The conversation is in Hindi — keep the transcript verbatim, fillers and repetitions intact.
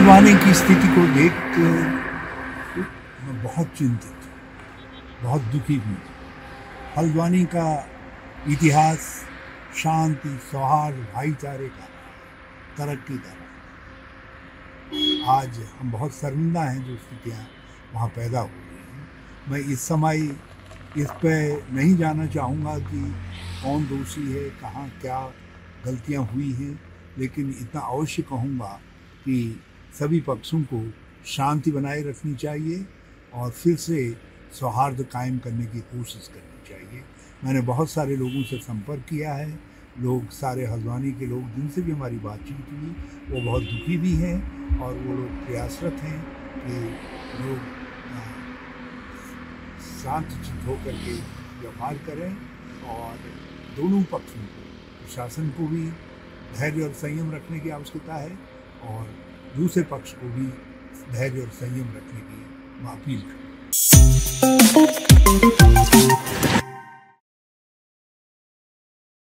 हल्द्वानी की स्थिति को देखकर मैं बहुत चिंतित हूँ, बहुत दुखी हूँ। हल्द्वानी का इतिहास शांति, सौहार्द, भाईचारे का, तरक्की का। आज हम बहुत शर्मिंदा हैं जो स्थितियाँ वहाँ पैदा हो रही हैं। मैं इस समय इस पर नहीं जाना चाहूँगा कि कौन दोषी है, कहाँ क्या गलतियाँ हुई हैं, लेकिन इतना अवश्य कहूँगा कि सभी पक्षों को शांति बनाए रखनी चाहिए और फिर से सौहार्द कायम करने की कोशिश करनी चाहिए। मैंने बहुत सारे लोगों से संपर्क किया है, लोग सारे हल्द्वानी के लोग जिनसे भी हमारी बातचीत हुई वो बहुत दुखी भी हैं और वो लोग प्रयासरत हैं कि लोग शांतचित्त होकर के व्यवहार करें और दोनों पक्षों को, प्रशासन को भी धैर्य और संयम रखने की आवश्यकता है और दूसरे पक्ष को भी धैर्य और संयम रखने की अपील करें।